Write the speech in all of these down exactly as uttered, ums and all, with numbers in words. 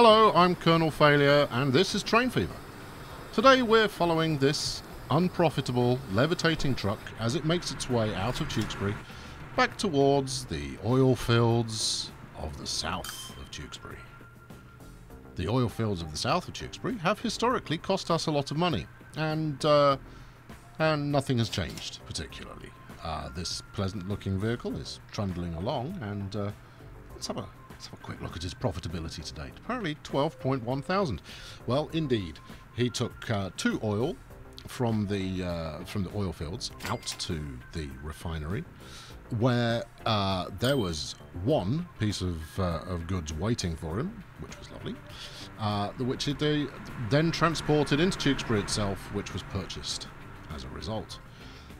Hello, I'm Colonel Failure and this is Train Fever. Today we're following this unprofitable levitating truck as it makes its way out of Tewkesbury back towards the oil fields of the south of Tewkesbury. The oil fields of the south of Tewkesbury have historically cost us a lot of money and, uh, and nothing has changed particularly. Uh, this pleasant looking vehicle is trundling along and uh, let's have a Let's have a quick look at his profitability to date. Apparently twelve point one thousand. Well, indeed, he took uh, two oil from the uh, from the oil fields out to the refinery, where uh, there was one piece of uh, of goods waiting for him, which was lovely, uh, which they then transported into Tewkesbury itself, which was purchased as a result.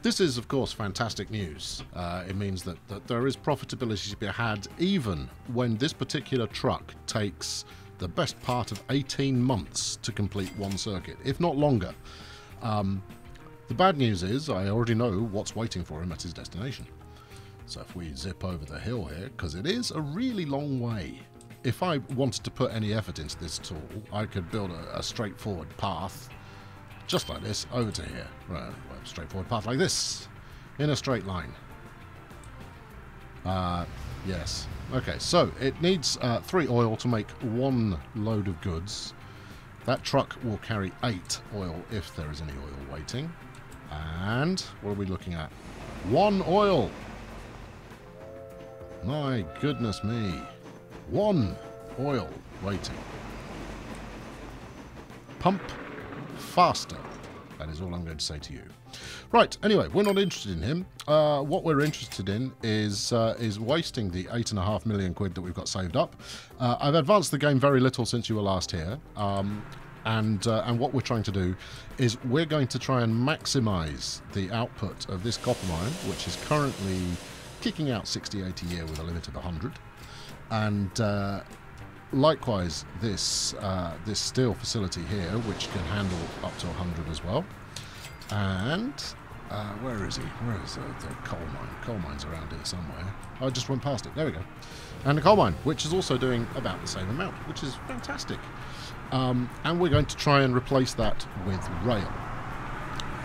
This is, of course, fantastic news. Uh, it means that, that there is profitability to be had even when this particular truck takes the best part of eighteen months to complete one circuit, if not longer. Um, the bad news is I already know what's waiting for him at his destination. So if we zip over the hill here, because it is a really long way. If I wanted to put any effort into this at all, I could build a, a straightforward path just like this, over to here. Right, well, straightforward path like this, in a straight line. Uh, yes. Okay, so it needs uh, three oil to make one load of goods. That truck will carry eight oil if there is any oil waiting. And what are we looking at? One oil! My goodness me. One oil waiting. Pump faster. That is all I'm going to say to you. Right, anyway, we're not interested in him. Uh, what we're interested in is uh, is wasting the eight and a half million quid that we've got saved up. Uh, I've advanced the game very little since you were last here. Um, and, uh, and what we're trying to do is we're going to try and maximise the output of this copper mine, which is currently kicking out sixty eighty a year with a limit of one hundred. And Uh, likewise, this uh, this steel facility here, which can handle up to one hundred as well. And uh, where is he? Where is the, the coal mine? Coal mine's around here somewhere. I just went past it. There we go. And the coal mine, which is also doing about the same amount, which is fantastic. Um, and we're going to try and replace that with rail.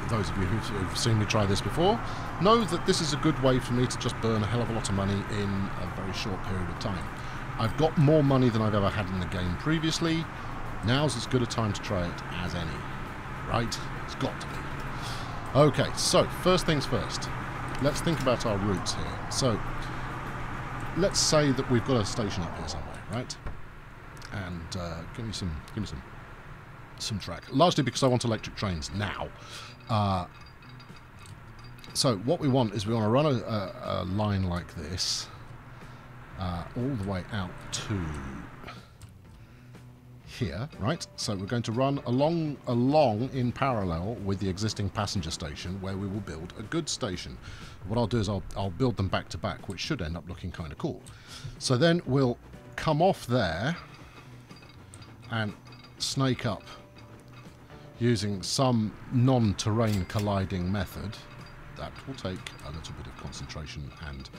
Those of you who've seen me try this before know that this is a good way for me to just burn a hell of a lot of money in a very short period of time. I've got more money than I've ever had in the game previously. Now's as good a time to try it as any. Right? It's got to be. Okay, so first things first. Let's think about our routes here. So, let's say that we've got a station up here somewhere, right? And uh, give me some, give me some, some track. Largely because I want electric trains now. Uh, so what we want is we want to run a, a, a line like this. Uh, all the way out to here, right? So we're going to run along, along in parallel with the existing passenger station where we will build a goods station. What I'll do is I'll, I'll build them back to back, which should end up looking kind of cool. So then we'll come off there and snake up using some non-terrain colliding method. That will take a little bit of concentration and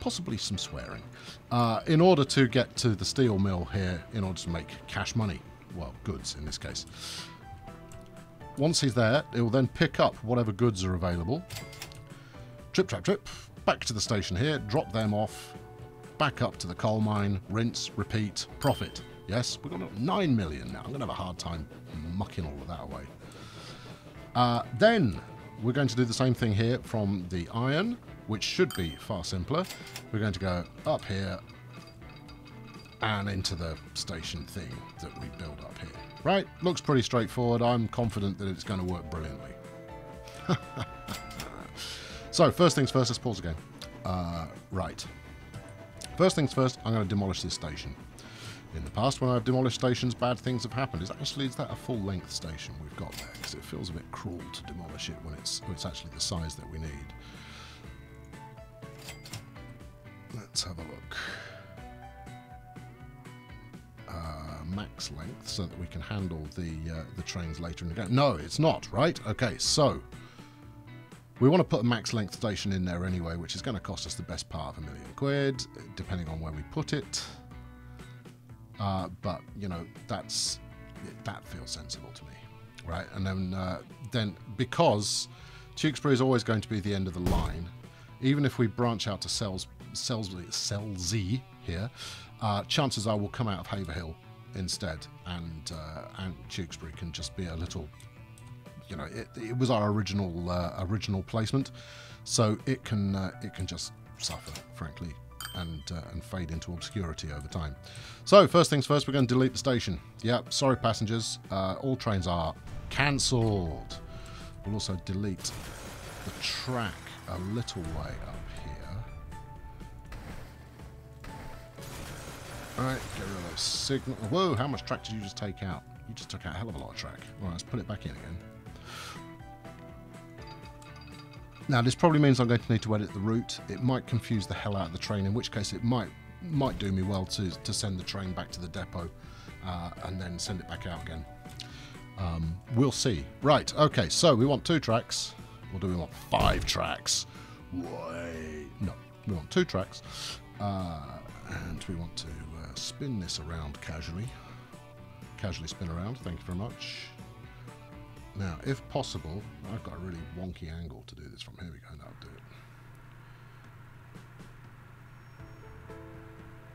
possibly some swearing, uh, in order to get to the steel mill here in order to make cash money. Well, goods in this case. Once he's there, it will then pick up whatever goods are available. Trip, trap, trip, back to the station here, drop them off, back up to the coal mine, rinse, repeat, profit. Yes, we've got nine million now. I'm going to have a hard time mucking all of that away. Uh, then we're going to do the same thing here from the iron, which should be far simpler. We're going to go up here and into the station thing that we build up here. Right, looks pretty straightforward. I'm confident that it's going to work brilliantly. So, first things first, let's pause again. Uh, right. First things first, I'm going to demolish this station. In the past, when I've demolished stations, bad things have happened. Is actually, is that a full-length station we've got there? Because it feels a bit cruel to demolish it when it's, when it's actually the size that we need. Let's have a look. Uh, max length, so that we can handle the uh, the trains later in the game. No, it's not, right? Okay, so we want to put a max length station in there anyway, which is going to cost us the best part of a million quid, depending on where we put it. Uh, but, you know, that's that feels sensible to me, right? And then, uh, then because Tewkesbury is always going to be the end of the line, even if we branch out to Selz, Selz, Selz here, uh, chances are we'll come out of Haverhill instead, and uh, and Tewkesbury can just be a little, you know, it, it was our original uh, original placement, so it can uh, it can just suffer, frankly, and uh, and fade into obscurity over time. So first things first, we're going to delete the station. Yeah, sorry passengers, uh, all trains are cancelled. We'll also delete the track a little way up here. All right, get rid of those signal. Whoa, how much track did you just take out? You just took out a hell of a lot of track. All right, let's put it back in again. Now, this probably means I'm going to need to edit the route. It might confuse the hell out of the train, in which case it might might do me well to, to send the train back to the depot uh, and then send it back out again. Um, we'll see. Right, okay, so we want two tracks. Or do we want five tracks? Wait, no, we want two tracks. Uh, and we want to uh, spin this around casually. Casually spin around, thank you very much. Now, if possible, I've got a really wonky angle to do this from. Here we go, that'll do it.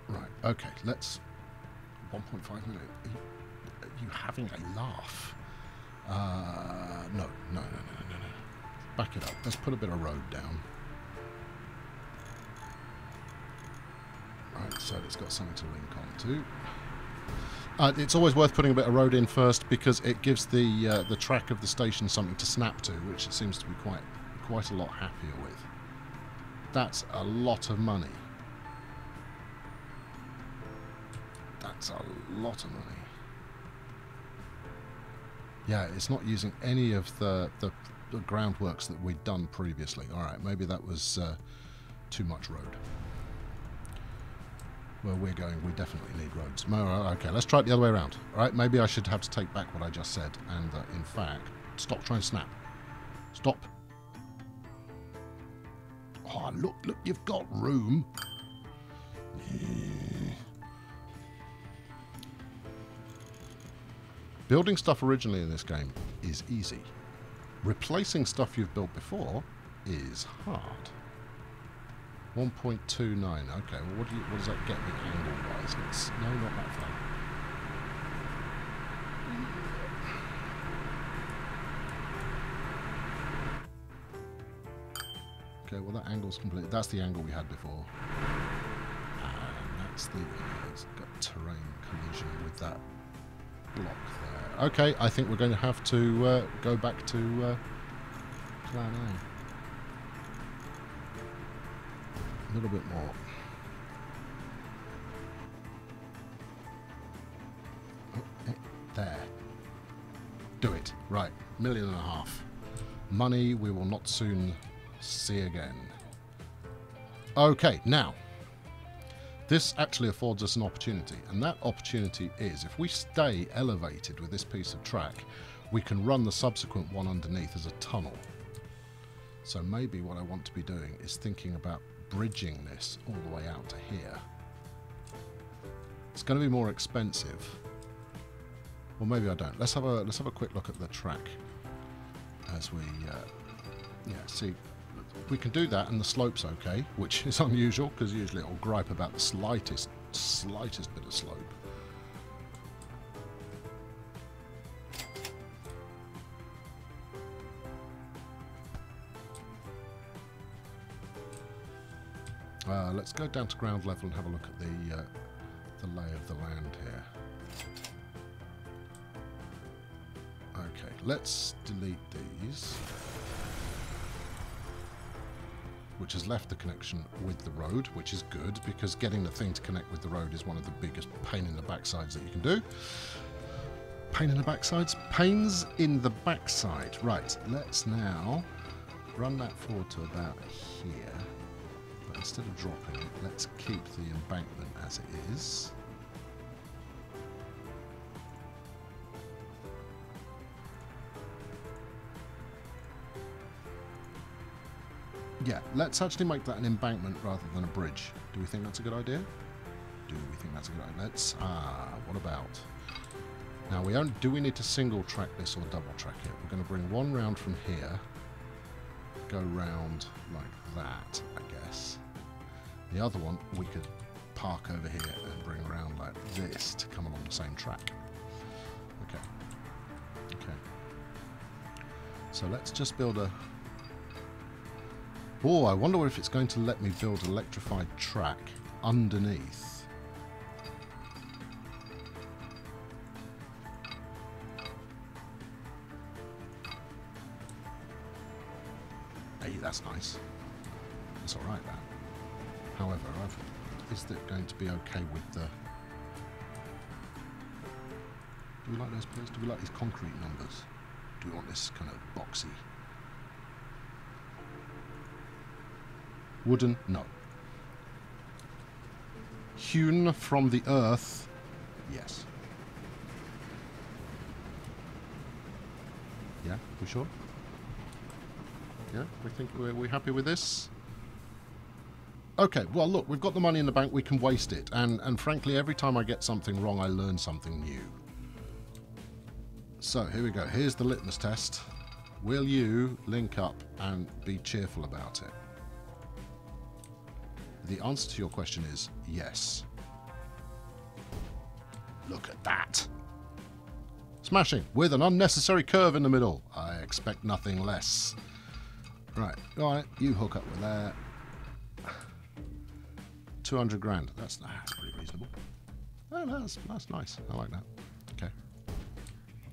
Right, okay, let's... one point five million. Are you having a laugh? Uh, no, no, no, no, no, no. Back it up. Let's put a bit of road down. Right, so it's got something to link on to. Uh, it's always worth putting a bit of road in first, because it gives the uh, the track of the station something to snap to, which it seems to be quite quite a lot happier with. That's a lot of money. That's a lot of money. Yeah, it's not using any of the the, the groundworks that we'd done previously. All right, maybe that was uh, too much road. Where we're going, we definitely need roads. Okay, let's try it the other way around. All right, maybe I should have to take back what I just said, and uh, in fact, stop trying to snap. Stop. Oh, look, look, you've got room. Yeah. Building stuff originally in this game is easy. Replacing stuff you've built before is hard. one point two nine, okay, well what, do you, what does that get me angle-wise? Let's, no, not that far. Okay, well that angle's complete. That's the angle we had before. And that's the, it's got terrain collision with that block there. Okay, I think we're going to have to uh, go back to uh, plan A. A little bit more. Oh, there. Do it. Right. Million and a half. Money we will not soon see again. Okay, now. This actually affords us an opportunity, and that opportunity is, if we stay elevated with this piece of track, we can run the subsequent one underneath as a tunnel. So maybe what I want to be doing is thinking about bridging this all the way out to here. It's going to be more expensive. Well, maybe I don't. Let's have a let's have a quick look at the track as we uh, yeah see we can do that, and the slope's okay, which is unusual because usually it'll gripe about the slightest slightest bit of slope. Uh, let's go down to ground level and have a look at the, uh, the lay of the land here. Okay, let's delete these, which has left the connection with the road, which is good, because getting the thing to connect with the road is one of the biggest pain in the backsides that you can do. Pain in the backsides? Pains in the backside. Right, let's now run that forward to about here. Instead of dropping it, let's keep the embankment as it is. Yeah, let's actually make that an embankment rather than a bridge. Do we think that's a good idea? Do we think that's a good idea? Let's, ah, what about? Now, we don't, do we need to single track this or double track it? We're going to bring one round from here, go round like that, I guess. The other one, we could park over here and bring around like this to come along the same track. Okay. Okay. So let's just build a... Oh, I wonder if it's going to let me build an electrified track underneath. Hey, that's nice. That's alright, that. However, I've, is that going to be okay with the... Do we like those pillars? Do we like these concrete numbers? Do we want this kind of boxy? Wooden? No. Hewn from the earth? Yes. Yeah, we sure? Yeah, we think we're, we're happy with this? Okay, well look, we've got the money in the bank, we can waste it. And, and frankly, every time I get something wrong, I learn something new. So, here we go. Here's the litmus test. Will you link up and be cheerful about it? The answer to your question is yes. Look at that. Smashing with an unnecessary curve in the middle. I expect nothing less. Right, all right, you hook up with that. two hundred grand. That's, that's pretty reasonable. Oh, that's, that's nice. I like that. Okay.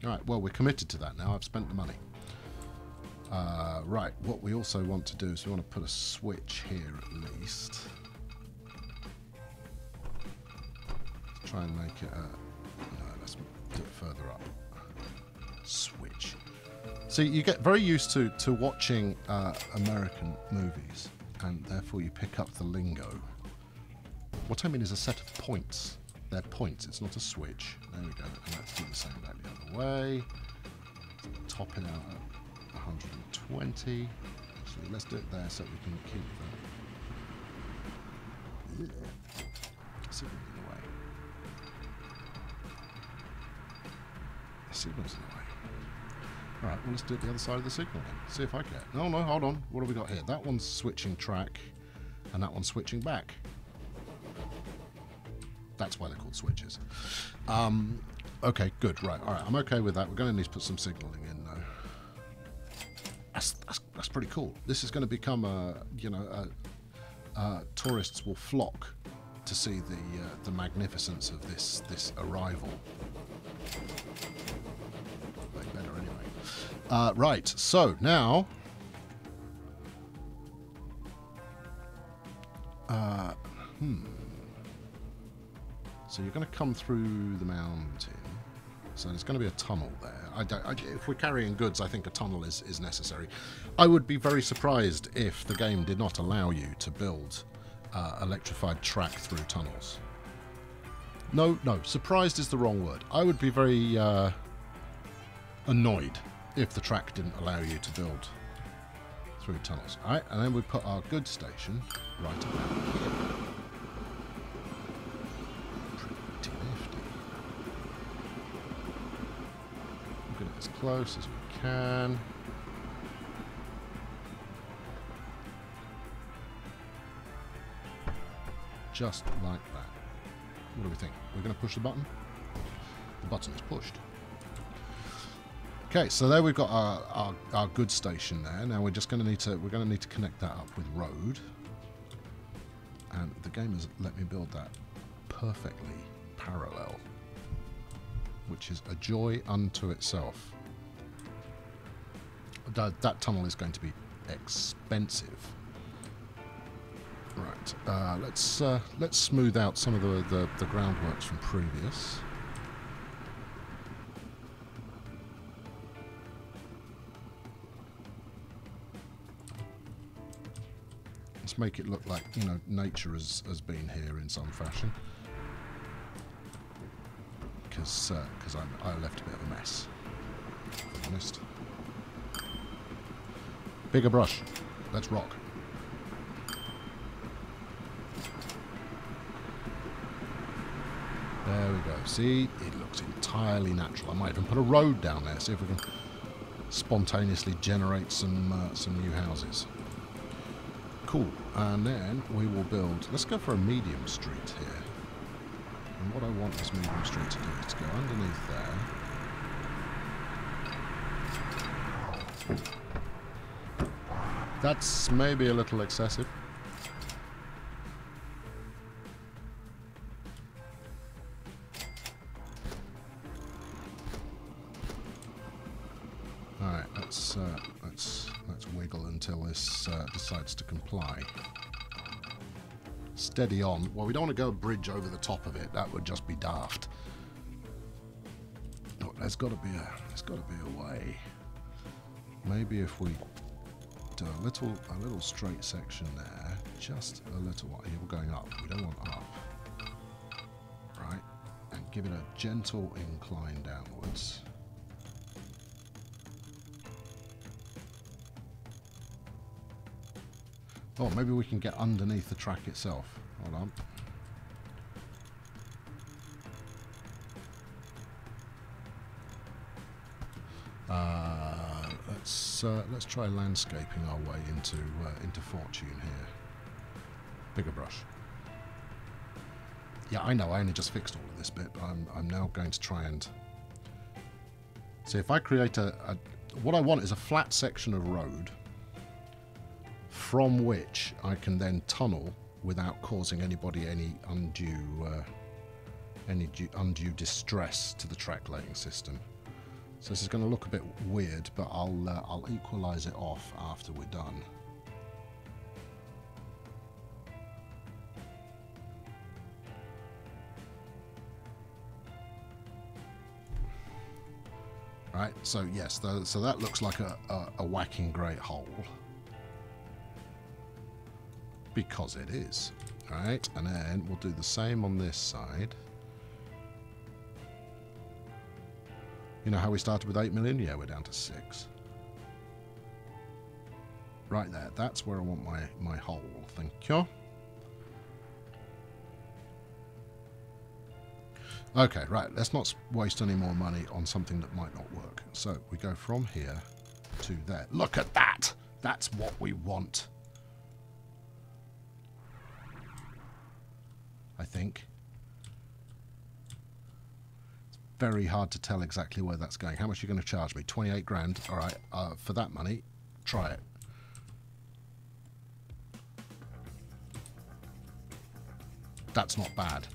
All right, well, we're committed to that now. I've spent the money. Uh, right, what we also want to do is we want to put a switch here at least. Let's try and make it a... No, let's do it further up. Switch. See, you get very used to, to watching uh, American movies, and therefore you pick up the lingo. What I mean is a set of points. They're points, it's not a switch. There we go, and let's do the same back the other way. Top it out at one hundred twenty. Actually, let's do it there so we can keep that. Yeah. Signal's in the way. The signal's in the way. Alright, well, let's do it the other side of the signal then. See if I get. No, no, hold on. What have we got here? That one's switching track, and that one's switching back. That's why they're called switches. Um, okay, good, right. Alright, I'm okay with that. We're going to need to put some signaling in, though. That's, that's, that's pretty cool. This is going to become a, you know, a, a, tourists will flock to see the uh, the magnificence of this this arrival. Way better anyway. Uh, right. So now, uh, hmm. So you're going to come through the mountain. So there's going to be a tunnel there. I don't, I, if we're carrying goods, I think a tunnel is, is necessary. I would be very surprised if the game did not allow you to build uh, electrified track through tunnels. No, no, surprised is the wrong word. I would be very uh, annoyed if the track didn't allow you to build through tunnels. All right, and then we put our goods station right about here. As close as we can. Just like that. What do we think? We're going to push the button? The button is pushed. Okay, so there we've got our, our, our goods station there. Now we're just going to need to we're going to need to connect that up with road. And the game has let me build that perfectly parallel, which is a joy unto itself. That, that tunnel is going to be expensive. Right, uh, let's uh, let's smooth out some of the, the, the groundworks from previous. Let's make it look like, you know, nature has, has been here in some fashion. Because uh, I left a bit of a mess, if I'm honest. Bigger brush. Let's rock. There we go. See, it looks entirely natural. I might even put a road down there, see if we can spontaneously generate some uh, some new houses. Cool. And then we will build. Let's go for a medium street here. And what I want this medium street to do is to go underneath there. That's maybe a little excessive. Uh, let's let's wiggle until this uh, decides to comply. Steady on. Well, we don't want to go a bridge over the top of it. That would just be daft. Oh, there's got to be a there's got to be a way. Maybe if we do a little a little straight section there, just a little one. Here we're going up. We don't want up, right? And give it a gentle incline downwards. Oh, maybe we can get underneath the track itself. Hold on. Uh, let's uh, let's try landscaping our way into uh, into fortune here. Bigger brush. Yeah, I know. I only just fixed all of this bit, but I'm I'm now going to try and see if I create a, a what I want is a flat section of road, from which I can then tunnel without causing anybody any undue uh, any due, undue distress to the track laying system. So this is going to look a bit weird, but I'll uh, I'll equalize it off after we're done. Right. So yes, the, so that looks like a, a, a whacking great hole. Because it is. Alright, and then we'll do the same on this side. You know how we started with eight million? Yeah, we're down to six. Right there. That's where I want my, my hole. Thank you. Okay, right. Let's not waste any more money on something that might not work. So, we go from here to there. Look at that! That's what we want. I think. It's very hard to tell exactly where that's going. How much are you going to charge me? twenty-eight grand. All right, uh, for that money, try it. That's not bad.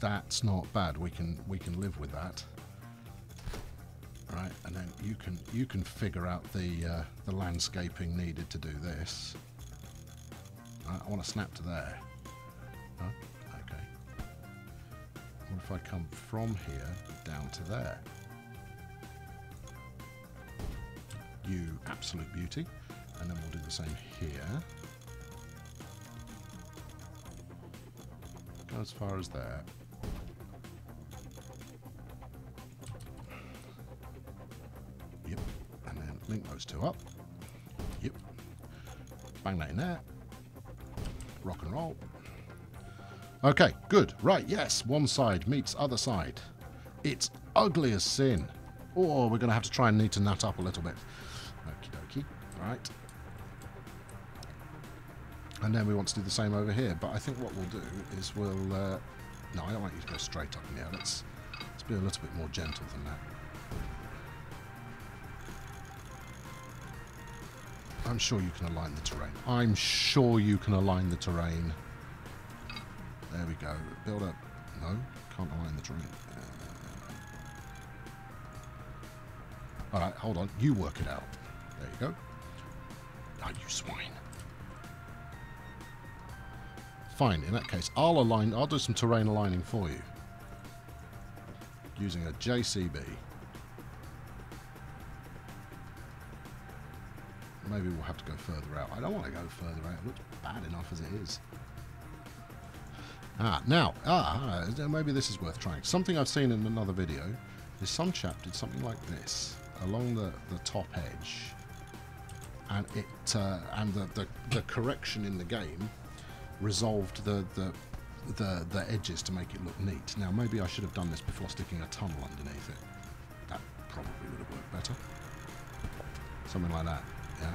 That's not bad. We can we can live with that. All right, and then you can you can figure out the uh, the landscaping needed to do this. All right, I want to snap to there. Huh? What if I come from here down to there? You absolute beauty. And then we'll do the same here. Go as far as there. Yep. And then link those two up. Yep. Bang that in there. Rock and roll. Okay, good. Right, yes. One side meets other side. It's ugly as sin. Oh, we're going to have to try and need to nut up a little bit. Okie dokie. Right. And then we want to do the same over here. But I think what we'll do is we'll... Uh, no, I don't want you to go straight up in here. Let's, let's be a little bit more gentle than that. I'm sure you can align the terrain. I'm sure you can align the terrain. There we go. Build up. No, can't align the train. Uh... Alright, hold on. You work it out. There you go. Oh, you swine. Fine, in that case, I'll align. I'll do some terrain aligning for you. Using a J C B. Maybe we'll have to go further out. I don't want to go further out. It looks bad enough as it is. Ah, now, ah, maybe this is worth trying. Something I've seen in another video is some chap did something like this along the, the top edge, and it uh, and the, the the correction in the game resolved the the the, the edges to make it look neat. Now maybe I should have done this before sticking a tunnel underneath it. That probably would have worked better. Something like that, yeah?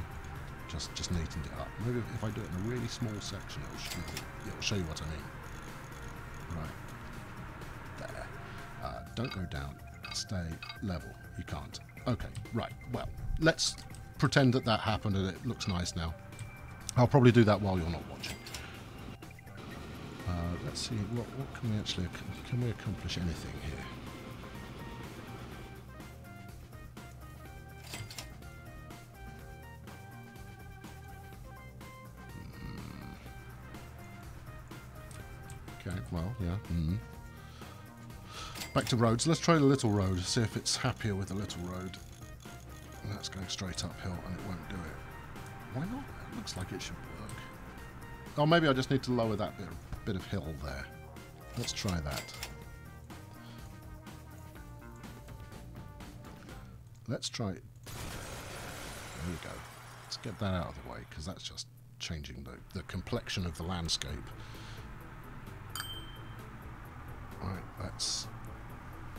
Just, just neatened it up. Maybe if I do it in a really small section, it'll show, it'll show you what I mean. Right. There. Uh, don't go down. Stay level. You can't. Okay, right. Well, let's pretend that that happened and it looks nice now. I'll probably do that while you're not watching. Uh, let's see, what, what can we actually... Can we accomplish anything here? Okay, well, yeah. Mm-hmm. Back to roads. Let's try the little road, see if it's happier with the little road. And that's going straight uphill and it won't do it. Why not? It looks like it should work. Oh, maybe I just need to lower that bit, bit of hill there. Let's try that. Let's try it. There we go. Let's get that out of the way, because that's just changing the, the complexion of the landscape. Right, let's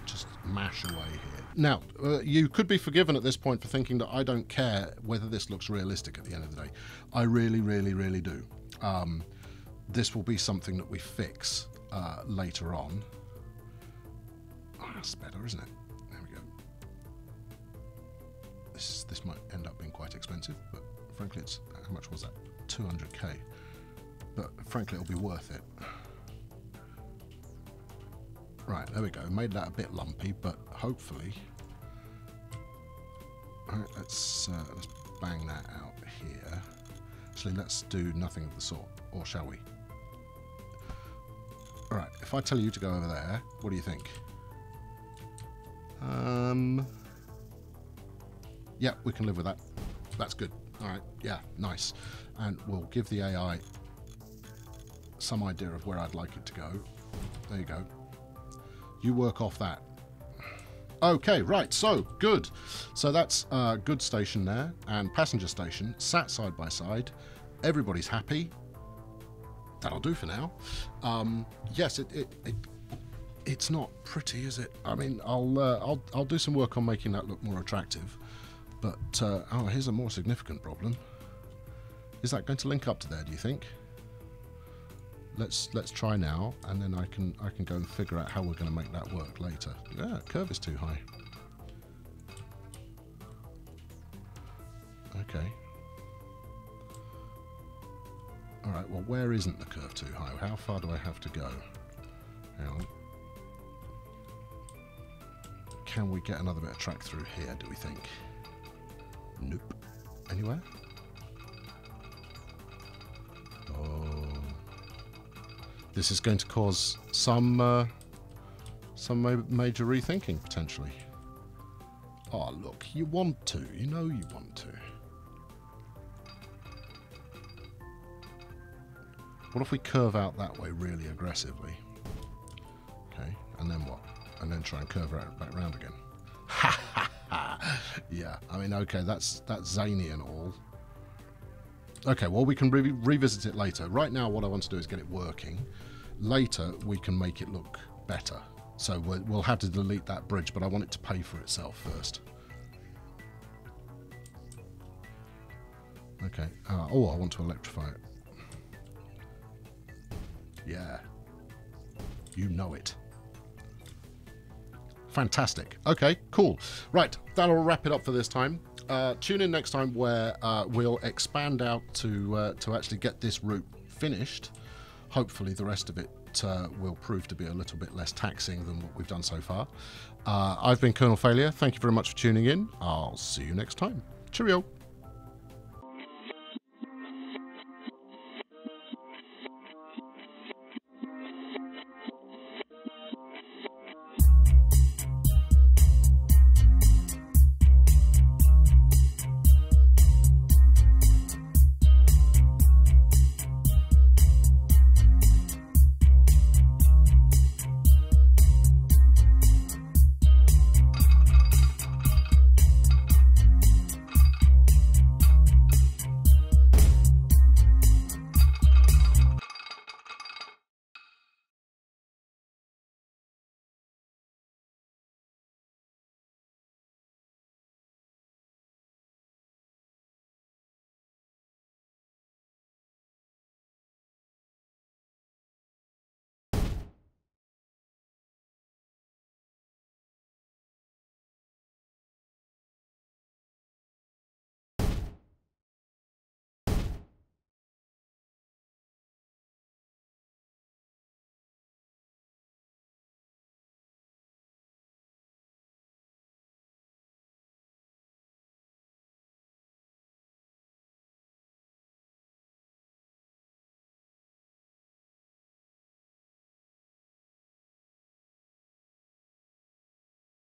just mash away here. Now, uh, you could be forgiven at this point for thinking that I don't care whether this looks realistic at the end of the day. I really, really, really do. Um, this will be something that we fix uh, later on. Oh, that's better, isn't it? There we go. This, this might end up being quite expensive, but frankly it's... How much was that? two hundred K. But frankly it'll be worth it. Right, there we go. Made that a bit lumpy, but hopefully... Alright, let's, uh, let's bang that out here. Actually, let's do nothing of the sort. Or shall we? Alright, if I tell you to go over there, what do you think? Um... Yeah, we can live with that. That's good. Alright, yeah, nice. And we'll give the A I some idea of where I'd like it to go. There you go. You work off that. Okay, right, so, good. So that's uh, good station there, and passenger station, sat side by side. Everybody's happy. That'll do for now. Um, yes, it, it, it it's not pretty, is it? I mean, I'll, uh, I'll, I'll do some work on making that look more attractive. But, uh, oh, here's a more significant problem. Is that going to link up to there, do you think? Let's let's try now, and then I can I can go and figure out how we're going to make that work later. Yeah, curve is too high. Okay. All right. Well, where isn't the curve too high? How far do I have to go? Hang on. Can we get another bit of track through here? Do we think? Nope. Anywhere? This is going to cause some uh, some ma major rethinking, potentially. Oh, look, you want to. You know you want to. What if we curve out that way really aggressively? Okay, and then what? And then try and curve out back round again. Ha ha ha! Yeah, I mean, okay, that's, that's zany and all. Okay, well, we can re revisit it later. Right now, what I want to do is get it working. Later, we can make it look better. So we'll, we'll have to delete that bridge, but I want it to pay for itself first. Okay. Uh, oh, I want to electrify it. Yeah. You know it. Fantastic. Okay, cool. Right, that'll wrap it up for this time. Uh, tune in next time where uh, we'll expand out to uh, to actually get this route finished. Hopefully the rest of it uh, will prove to be a little bit less taxing than what we've done so far. Uh, I've been Colonel Failure. Thank you very much for tuning in. I'll see you next time. Cheerio.